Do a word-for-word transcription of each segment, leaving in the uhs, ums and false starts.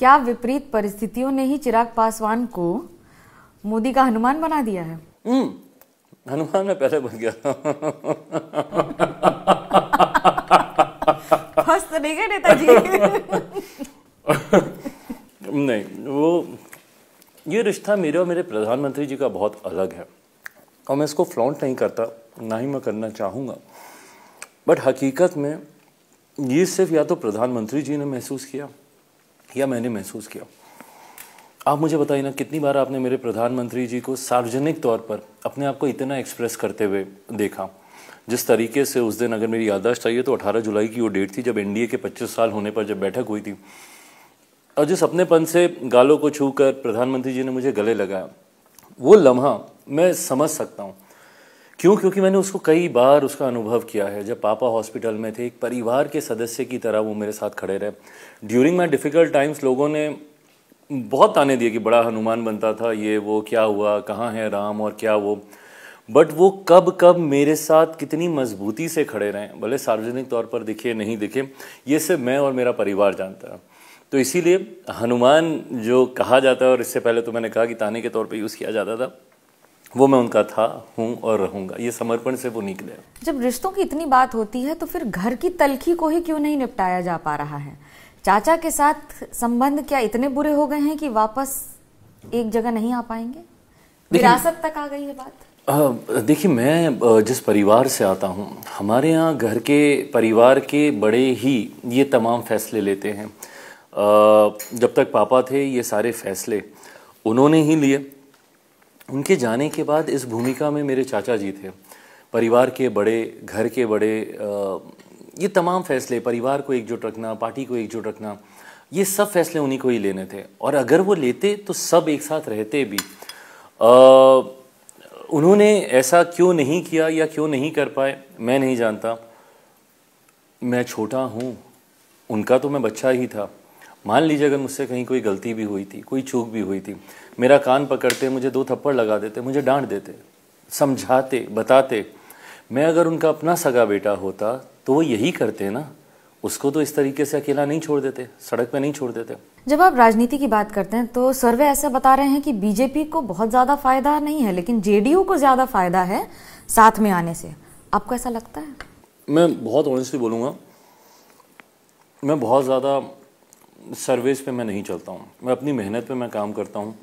क्या विपरीत परिस्थितियों ने ही चिराग पासवान को मोदी का हनुमान बना दिया है? हनुमान मैं पहले बन गया फर्स्ट नहीं गए नेताजी नहीं, वो ये रिश्ता मेरे और मेरे प्रधानमंत्री जी का बहुत अलग है और मैं इसको फ्लॉन्ट नहीं करता, ना ही मैं करना चाहूँगा। बट हकीकत में ये सिर्फ या तो प्रधानमंत्री जी ने महसूस किया या मैंने महसूस किया। आप मुझे बताइए ना, कितनी बार आपने मेरे प्रधानमंत्री जी को सार्वजनिक तौर पर अपने आप को इतना एक्सप्रेस करते हुए देखा? जिस तरीके से उस दिन, अगर मेरी याददाश्त चाहिए तो अठारह जुलाई की वो डेट थी जब एनडीए के पच्चीस साल होने पर जब बैठक हुई थी, और जिस अपनेपन से गालों को छूकर प्रधानमंत्री जी ने मुझे गले लगाया, वो लम्हा मैं समझ सकता हूँ। क्यों? क्योंकि मैंने उसको कई बार उसका अनुभव किया है। जब पापा हॉस्पिटल में थे, एक परिवार के सदस्य की तरह वो मेरे साथ खड़े रहे। ड्यूरिंग माई डिफ़िकल्ट टाइम्स लोगों ने बहुत ताने दिए कि बड़ा हनुमान बनता था, ये वो, क्या हुआ, कहाँ है राम और क्या वो। बट वो कब कब मेरे साथ कितनी मजबूती से खड़े रहे, भले सार्वजनिक तौर पर दिखे नहीं दिखे, ये सिर्फ मैं और मेरा परिवार जानता है। तो इसीलिए हनुमान जो कहा जाता है, और इससे पहले तो मैंने कहा कि ताने के तौर पर यूज़ किया जाता था, वो मैं उनका था, हूँ और रहूँगा। ये समर्पण से वो निकले। जब रिश्तों की इतनी बात होती है तो फिर घर की तलखी को ही क्यों नहीं निपटाया जा पा रहा है? चाचा के साथ संबंध क्या इतने बुरे हो गए हैं कि वापस एक जगह नहीं आ पाएंगे? विरासत तक आ गई है बात। देखिए, मैं जिस परिवार से आता हूँ, हमारे यहाँ घर के, परिवार के बड़े ही ये तमाम फैसले लेते हैं। जब तक पापा थे ये सारे फैसले उन्होंने ही लिए। उनके जाने के बाद इस भूमिका में मेरे चाचा जी थे। परिवार के बड़े, घर के बड़े, ये तमाम फैसले, परिवार को एकजुट रखना, पार्टी को एकजुट रखना, ये सब फैसले उन्हीं को ही लेने थे। और अगर वो लेते तो सब एक साथ रहते भी। आ, उन्होंने ऐसा क्यों नहीं किया या क्यों नहीं कर पाए, मैं नहीं जानता। मैं छोटा हूँ, उनका तो मैं बच्चा ही था। मान लीजिए अगर मुझसे कहीं कोई गलती भी हुई थी, कोई चूक भी हुई थी, मेरा कान पकड़ते, मुझे दो थप्पड़ लगा देते, मुझे डांट देते, समझाते, बताते। मैं अगर उनका अपना सगा बेटा होता तो वो यही करते ना, उसको तो इस तरीके से अकेला नहीं छोड़ देते, सड़क पे नहीं छोड़ देते। जब आप राजनीति की बात करते हैं तो सर्वे ऐसा बता रहे हैं कि बीजेपी को बहुत ज्यादा फायदा नहीं है, लेकिन जेडीयू को ज्यादा फायदा है साथ में आने से। आपको ऐसा लगता है? मैं बहुत ऑनेस्टली बोलूँगा, मैं बहुत ज़्यादा सर्वेस पे मैं नहीं चलता हूँ। मैं अपनी मेहनत पे मैं काम करता हूँ।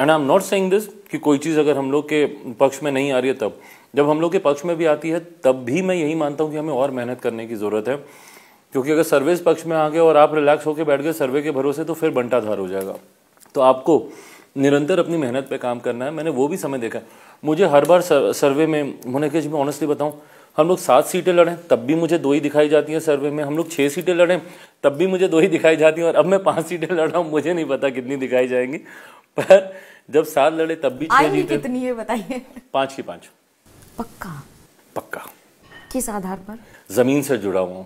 And I am not saying this कि कोई चीज़ अगर हम लोग के पक्ष में नहीं आ रही है तब, जब हम लोग के पक्ष में भी आती है तब भी मैं यही मानता हूँ कि हमें और मेहनत करने की ज़रूरत है। क्योंकि अगर सर्वेस पक्ष में आ गए और आप रिलैक्स होकर बैठ गए सर्वे के भरोसे तो फिर बंटाधार हो जाएगा। तो आपको निरंतर अपनी मेहनत पे काम करना है। मैंने वो भी समय देखा। मुझे हर बार सर्वे में, मैंने कि मैं ऑनेस्टली बताऊँ, हम लोग सात सीटें लड़ें तब भी मुझे दो ही दिखाई जाती हैं सर्वे में, हम लोग छः सीटें लड़ें तब भी मुझे दो ही दिखाई जाती हैं, और अब मैं पांच सीटें लड़ रहा हूँ, मुझे नहीं पता कितनी दिखाई जाएंगी। पर जब सात लड़े तब भी छः जीते। कितनी है बताइए? पाँच की पाँच। पक्का? पक्का। किस आधार पर? ज़मीन से जुड़ा हुआ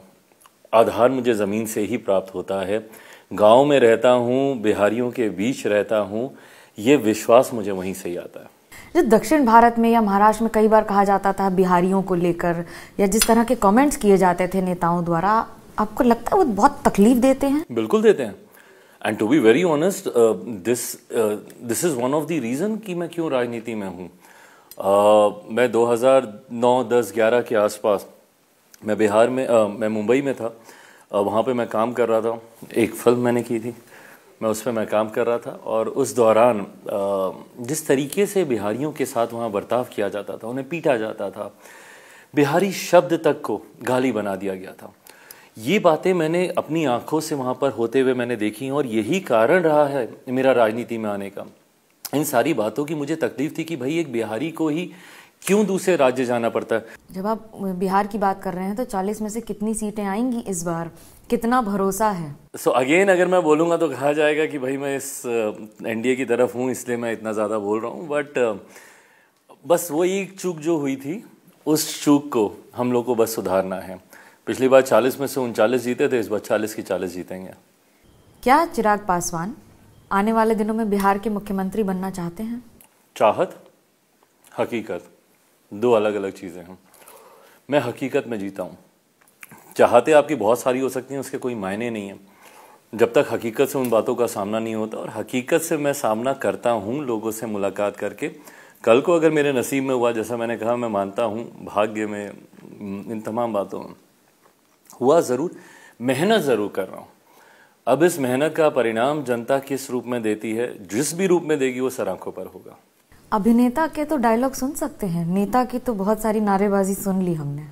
आधार मुझे ज़मीन से ही प्राप्त होता है। गाँव में रहता हूँ, बिहारियों के बीच रहता हूँ, ये विश्वास मुझे वहीं से ही आता है। जो दक्षिण भारत में या महाराष्ट्र में कई बार कहा जाता था बिहारियों को लेकर, या जिस तरह के कमेंट्स किए जाते थे नेताओं द्वारा, आपको लगता है वो बहुत तकलीफ देते हैं? बिल्कुल देते हैं। And to be very honest, this this is one of the reason कि मैं क्यों राजनीति में हूँ। uh, मैं दो हज़ार नौ, दस, ग्यारह के आसपास मैं बिहार में, uh, मैं मुंबई में था। uh, वहाँ पर मैं काम कर रहा था। एक फिल्म मैंने की थी, मैं उस पर मैं काम कर रहा था। और उस दौरान जिस तरीके से बिहारियों के साथ वहाँ बर्ताव किया जाता था, उन्हें पीटा जाता था, बिहारी शब्द तक को गाली बना दिया गया था, ये बातें मैंने अपनी आंखों से वहाँ पर होते हुए मैंने देखी। और यही कारण रहा है मेरा राजनीति में आने का। इन सारी बातों की मुझे तकलीफ थी कि भाई एक बिहारी को ही क्यों दूसरे राज्य जाना पड़ता है। जब आप बिहार की बात कर रहे हैं तो चालीस में से कितनी सीटें आएंगी इस बार, कितना भरोसा है? सो so अगेन अगर मैं बोलूँगा तो कहा जाएगा कि भाई मैं इस एनडीए की तरफ हूँ इसलिए मैं इतना ज़्यादा बोल रहा हूँ। बट बस वो एक चूक जो हुई थी, उस चूक को हम लोग को बस सुधारना है। पिछली बार चालीस में से उनचालीस जीते थे, इस बार चालीस की चालीस जीतेंगे। क्या चिराग पासवान आने वाले दिनों में बिहार के मुख्यमंत्री बनना चाहते हैं? चाहत, हकीकत, दो अलग अलग चीज़ें हैं। मैं हकीकत में जीता हूँ। चाहते आपकी बहुत सारी हो सकती हैं, उसके कोई मायने नहीं है। जब तक हकीकत से उन बातों का सामना नहीं होता, और हकीकत से मैं सामना करता हूँ लोगों से मुलाकात करके। कल को अगर मेरे नसीब में हुआ, जैसा मैंने कहा, मैं मानता हूँ भाग्य में, इन तमाम बातों में हुआ ज़रूर, मेहनत ज़रूर कर रहा हूँ। अब इस मेहनत का परिणाम जनता किस रूप में देती है, जिस भी रूप में देगी वो सर आंखों पर होगा। अभिनेता के तो डायलॉग सुन सकते हैं, नेता की तो बहुत सारी नारेबाजी सुन ली हमने।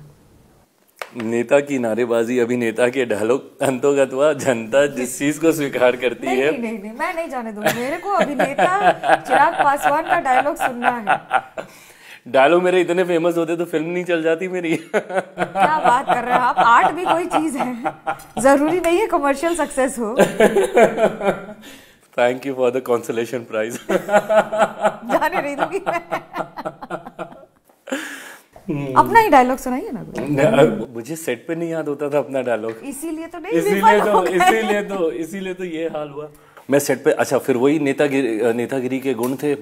नेता की नारेबाजी, अभिनेता के डायलॉग, अंतोगत्वा जनता जिस चीज को स्वीकार करती नहीं, है नहीं, नहीं, नहीं, मैं नहीं जाने दूंगा। मेरे को अभिनेता चिराग पासवान का डायलॉग सुनना है। डायलॉग मेरे इतने फेमस होते तो फिल्म नहीं चल जाती मेरी। क्या बात कर रहे हैं आप, आर्ट भी कोई चीज है, जरूरी नहीं है कमर्शियल सक्सेस हो। Thank you for the consolation prize. जाने नहीं दूंगी मैं। अपना ही डायलॉग सुनाइए ना। मुझे सेट पे नहीं याद होता था अपना डायलॉग, इसीलिए तो नहीं, इसीलिए तो इसीलिए तो इसीलिए तो ये हाल हुआ। मैं सेट पे, अच्छा फिर वही नेतागिरी, नेतागिरी के गुण थे।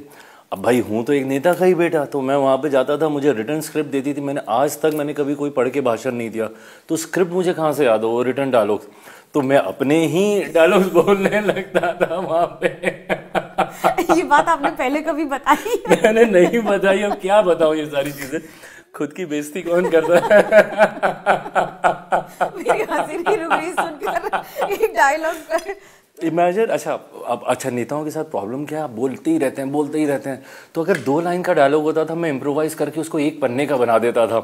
अब भाई हूँ तो एक नेता का ही बेटा, तो मैं वहाँ पे जाता था, मुझे रिटर्न स्क्रिप्ट देती थी। मैंने आज तक मैंने कभी कोई पढ़ के भाषण नहीं दिया, तो स्क्रिप्ट मुझे कहाँ से याद हो वो रिटर्न डायलॉग्स, तो मैं अपने ही डायलॉग्स बोलने लगता था वहाँ पे। ये बात आपने पहले कभी बताई? मैंने नहीं बताई, अब क्या बताऊँ ये सारी चीज़ें, खुद की बेइज्जती कौन करता है। मेरी हंसी की रुबरी सुनकर एक डायलॉग पर इमेजिन। अच्छा अब, अच्छा नेताओं के साथ प्रॉब्लम क्या है, आप बोलते ही रहते हैं बोलते ही रहते हैं, तो अगर दो लाइन का डायलॉग होता था मैं इम्प्रोवाइज करके उसको एक पन्ने का बना देता था।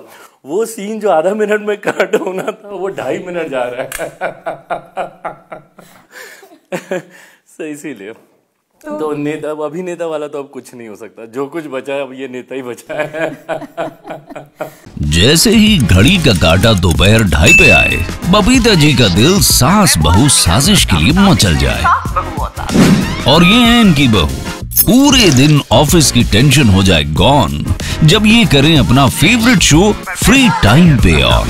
वो सीन जो आधा मिनट में कट होना था वो ढाई मिनट जा रहा है। सो इसीलिए तो, तो नेता, अब अभी नेता वाला तो अब कुछ नहीं हो सकता, जो कुछ बचा है अब ये नेता ही बचा है। जैसे ही घड़ी का काटा दोपहर ढाई पे आए, बबीता जी का दिल सास बहु साजिश के लिए मचल जाए। और ये है इनकी बहू, पूरे दिन ऑफिस की टेंशन हो जाए गॉन जब ये करें अपना फेवरेट शो फ्री टाइम पे ऑन।